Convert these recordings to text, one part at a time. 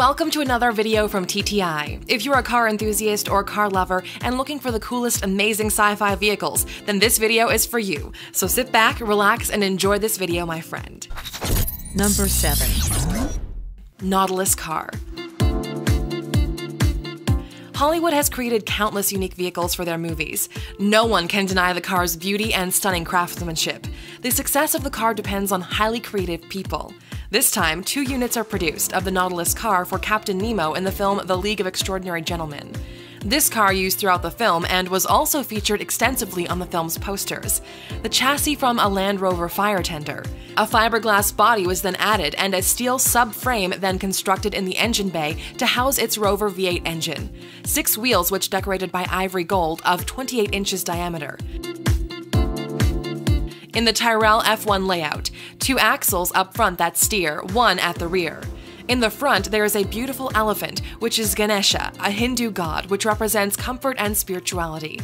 Welcome to another video from TTI. If you're a car enthusiast or car lover and looking for the coolest, amazing sci-fi vehicles, then this video is for you. So sit back, relax, and enjoy this video, my friend. Number 7. Nautilus Car. Hollywood has created countless unique vehicles for their movies. No one can deny the car's beauty and stunning craftsmanship. The success of the car depends on highly creative people. This time, 2 units are produced of the Nautilus car for Captain Nemo in the film The League of Extraordinary Gentlemen. This car used throughout the film and was also featured extensively on the film's posters. The chassis from a Land Rover fire tender. A fiberglass body was then added and a steel subframe then constructed in the engine bay to house its Rover V8 engine. 6 wheels which decorated by ivory gold of 28 inches diameter. In the Tyrrell F1 layout, 2 axles up front that steer, 1 at the rear. In the front, there is a beautiful elephant, which is Ganesha, a Hindu god, which represents comfort and spirituality.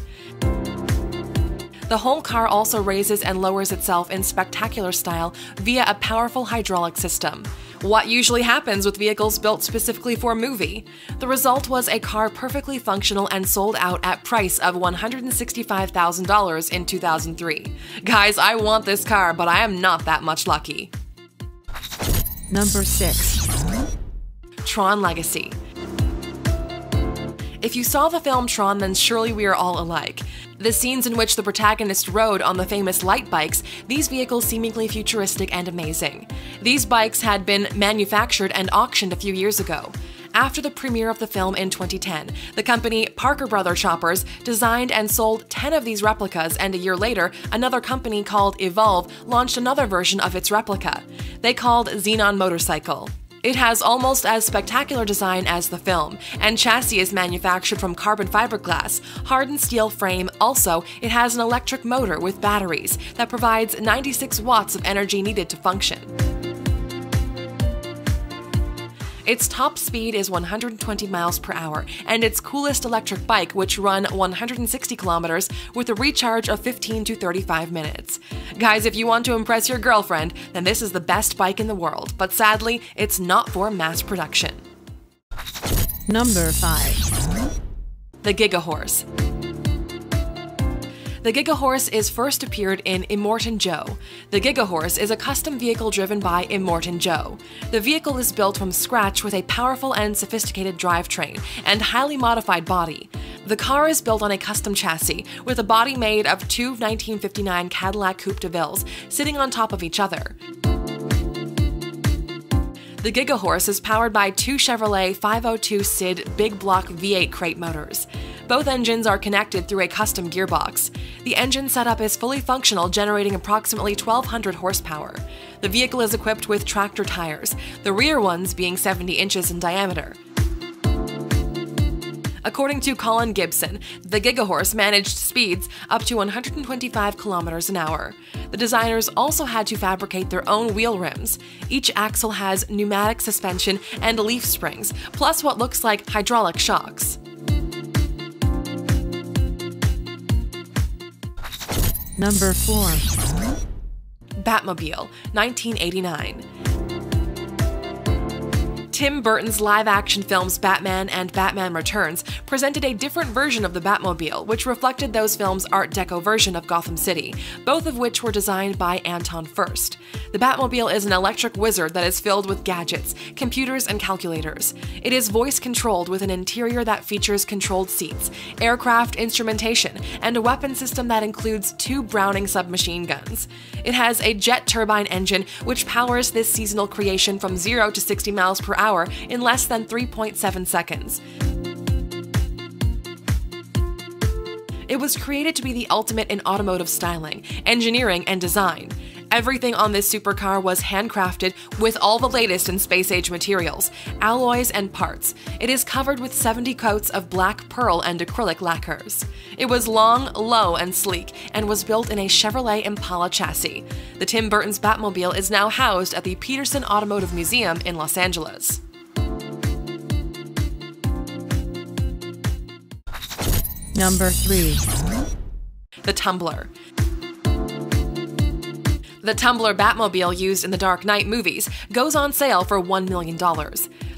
The whole car also raises and lowers itself in spectacular style via a powerful hydraulic system. What usually happens with vehicles built specifically for a movie? The result was a car perfectly functional and sold out at price of $165,000 in 2003. Guys, I want this car, but I am not that much lucky. Number 6. Tron Legacy. If you saw the film Tron, then surely we are all alike. The scenes in which the protagonist rode on the famous light bikes, these vehicles seemingly futuristic and amazing. These bikes had been manufactured and auctioned a few years ago. After the premiere of the film in 2010, the company Parker Brother Choppers designed and sold 10 of these replicas, and a year later, another company called Evolve launched another version of its replica. They called Xenon Motorcycle. It has almost as spectacular design as the film, and chassis is manufactured from carbon fiberglass, hardened steel frame. Also, it has an electric motor with batteries that provides 96 watts of energy needed to function. Its top speed is 120 miles per hour, and its coolest electric bike, which run 160 kilometers with a recharge of 15 to 35 minutes. Guys, if you want to impress your girlfriend, then this is the best bike in the world, but sadly, it's not for mass production. Number 5. The Gigahorse. The Gigahorse is first appeared in Immortan Joe. The Gigahorse is a custom vehicle driven by Immortan Joe. The vehicle is built from scratch with a powerful and sophisticated drivetrain and highly modified body. The car is built on a custom chassis, with a body made of 2 1959 Cadillac Coupe de Villes sitting on top of each other. The Gigahorse is powered by 2 Chevrolet 502 SID big block V8 crate motors. Both engines are connected through a custom gearbox. The engine setup is fully functional, generating approximately 1,200 horsepower. The vehicle is equipped with tractor tires, the rear ones being 70 inches in diameter. According to Colin Gibson, the Gigahorse managed speeds up to 125 kilometers an hour. The designers also had to fabricate their own wheel rims. Each axle has pneumatic suspension and leaf springs, plus what looks like hydraulic shocks. Number 4. Batmobile, 1989. Tim Burton's live-action films Batman and Batman Returns presented a different version of the Batmobile, which reflected those films' Art Deco version of Gotham City, both of which were designed by Anton Furst. The Batmobile is an electric wizard that is filled with gadgets, computers, and calculators. It is voice-controlled with an interior that features controlled seats, aircraft instrumentation, and a weapon system that includes 2 Browning submachine guns. It has a jet turbine engine, which powers this seasonal creation from 0 to 60 miles per hour in less than 3.7 seconds. It was created to be the ultimate in automotive styling, engineering, and design. Everything on this supercar was handcrafted with all the latest in space-age materials, alloys, and parts. It is covered with 70 coats of black pearl and acrylic lacquers. It was long, low, and sleek, and was built in a Chevrolet Impala chassis. The Tim Burton's Batmobile is now housed at the Petersen Automotive Museum in Los Angeles. Number 3. The Tumbler. The Tumbler Batmobile used in the Dark Knight movies goes on sale for $1 million.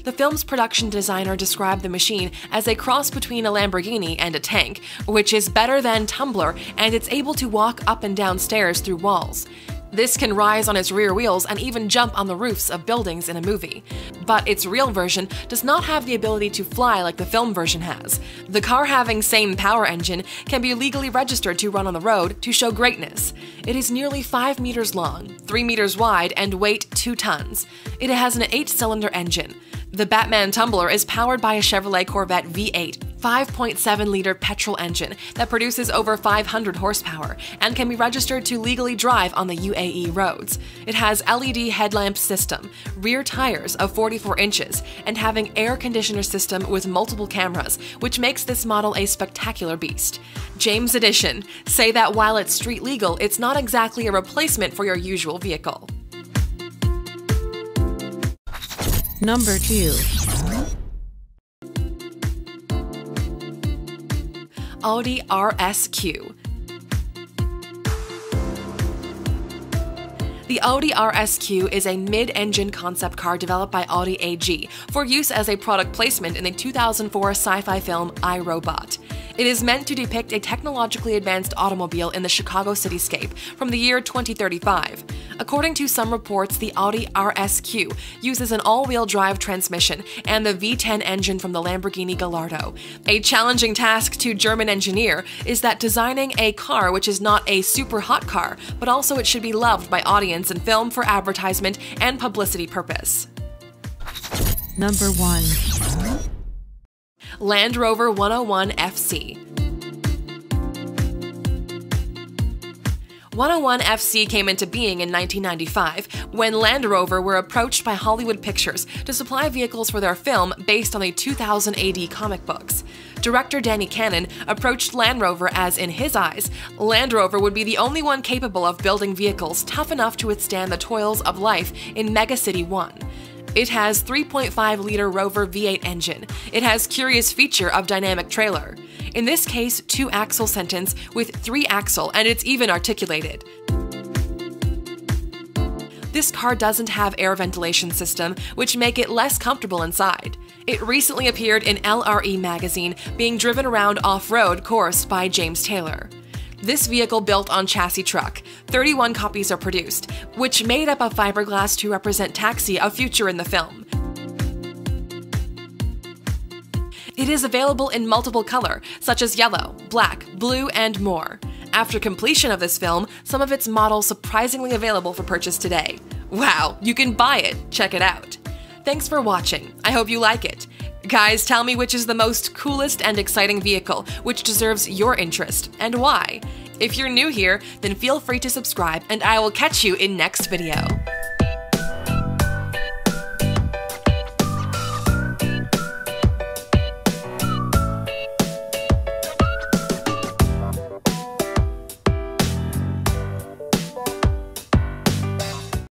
The film's production designer described the machine as a cross between a Lamborghini and a tank, which is better than Tumbler, and it's able to walk up and down stairs through walls. This can rise on its rear wheels and even jump on the roofs of buildings in a movie. But its real version does not have the ability to fly like the film version has. The car having same power engine can be legally registered to run on the road to show greatness. It is nearly 5 meters long, 3 meters wide, and weight 2 tons. It has an 8-cylinder engine. The Batman Tumbler is powered by a Chevrolet Corvette V8 5.7-liter petrol engine that produces over 500 horsepower and can be registered to legally drive on the UAE roads. It has LED headlamp system, rear tires of 44 inches, and having air conditioner system with multiple cameras, which makes this model a spectacular beast. James Edition say that while it's street legal, it's not exactly a replacement for your usual vehicle. Number 2. Audi RSQ. The Audi RSQ is a mid-engine concept car developed by Audi AG for use as a product placement in the 2004 sci-fi film I, Robot. It is meant to depict a technologically advanced automobile in the Chicago cityscape from the year 2035. According to some reports, the Audi RSQ uses an all-wheel drive transmission and the V10 engine from the Lamborghini Gallardo. A challenging task to German engineer is that designing a car which is not a super hot car, but also it should be loved by audience and film for advertisement and publicity purpose. Number 1. Land Rover 101 FC. 101 FC came into being in 1995 when Land Rover were approached by Hollywood Pictures to supply vehicles for their film based on the 2000 AD comic books. Director Danny Cannon approached Land Rover as, in his eyes, Land Rover would be the only one capable of building vehicles tough enough to withstand the toils of life in Megacity 1. It has 3.5-liter Rover V8 engine. It has curious feature of dynamic trailer. In this case, 2-axle sentence with 3-axle, and it's even articulated. This car doesn't have air ventilation system, which make it less comfortable inside. It recently appeared in LRE magazine, being driven around off-road course by James Taylor. This vehicle built on chassis truck. 31 copies are produced, which made up of fiberglass to represent Taxi, a future in the film. It is available in multiple color, such as yellow, black, blue, and more. After completion of this film, some of its models surprisingly available for purchase today. Wow, you can buy it, check it out. Thanks for watching, I hope you like it. Guys, tell me which is the most coolest and exciting vehicle, which deserves your interest, and why. If you're new here, then feel free to subscribe, and I will catch you in next video.